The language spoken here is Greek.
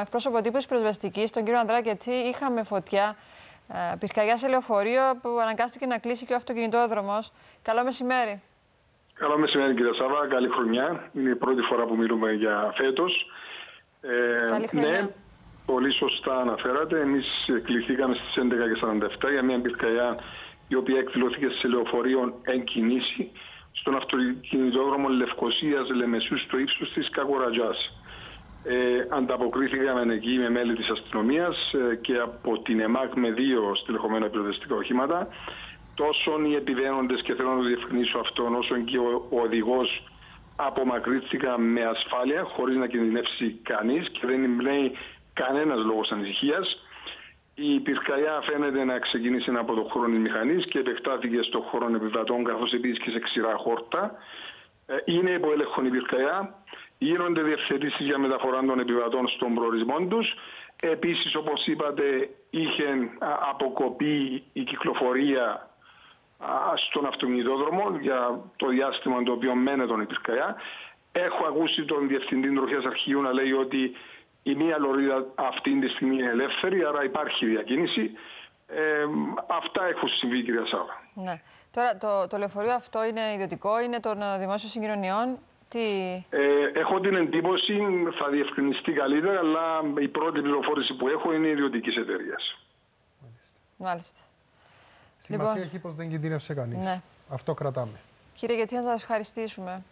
Εκπρόσωπο τύπου της πυροσβεστικής, τον κύριο Ανδράκη, γιατί είχαμε φωτιά, πυρκαγιά σε λεωφορείο που αναγκάστηκε να κλείσει και ο αυτοκινητόδρομος. Καλό μεσημέρι. Καλό μεσημέρι, κύριε Σάβα. Καλή χρονιά. Είναι η πρώτη φορά που μιλούμε για φέτος. Καλή χρονιά. Ναι, πολύ σωστά αναφέρατε. Εμείς κληθήκαμε στις 11:47 για μια πυρκαγιά η οποία εκδηλώθηκε σε λεωφορείο εν κινήσει στον αυτοκινητόδρομο Λευκοσίας-Λεμεσού στο ύψος της Καγκουράτζας. Ανταποκρίθηκαμε εκεί με μέλη της αστυνομίας και από την ΕΜΑΚ με δύο στελεχωμένα πυροσβεστικά οχήματα. Τόσον οι επιβαίνοντες, και θέλω να το διευκρινίσω αυτόν, όσον και ο οδηγός απομακρύνθηκαν με ασφάλεια, χωρίς να κινδυνεύσει κανείς και δεν εμπνέει κανένας λόγος ανησυχίας. Η πυρκαγιά φαίνεται να ξεκίνησε από το χώρο της μηχανής και επεκτάθηκε στο χώρο επιβατών, καθώς επίσης και σε ξηρά χόρτα. Είναι υπό έλεγχο η πυρκαγιά. Γίνονται διευθετήσεις για μεταφορά των επιβατών στον προορισμό τους. Επίσης, όπως είπατε, είχε αποκοπεί η κυκλοφορία στον αυτοκινητόδρομο για το διάστημα το οποίο μένεται η πυρκαγιά. Έχω ακούσει τον Διευθυντή Ντροχιάς Αρχείου να λέει ότι η μία λωρίδα αυτή τη στιγμή είναι ελεύθερη, άρα υπάρχει διακίνηση. Αυτά έχουν συμβεί, κυρία Σάβα. Ναι. Τώρα, το λεωφορείο αυτό είναι ιδιωτικό, είναι των δημόσιων συγκοινωνιών. Έχω την εντύπωση, θα διευκρινιστεί καλύτερα, αλλά η πρώτη πληροφόρηση που έχω είναι ιδιωτικής εταιρείας. Μάλιστα. Σημασία έχει πως δεν κινδύνευσε κανείς. Ναι. Αυτό κρατάμε. Κύριε, γιατί θα σας ευχαριστήσουμε.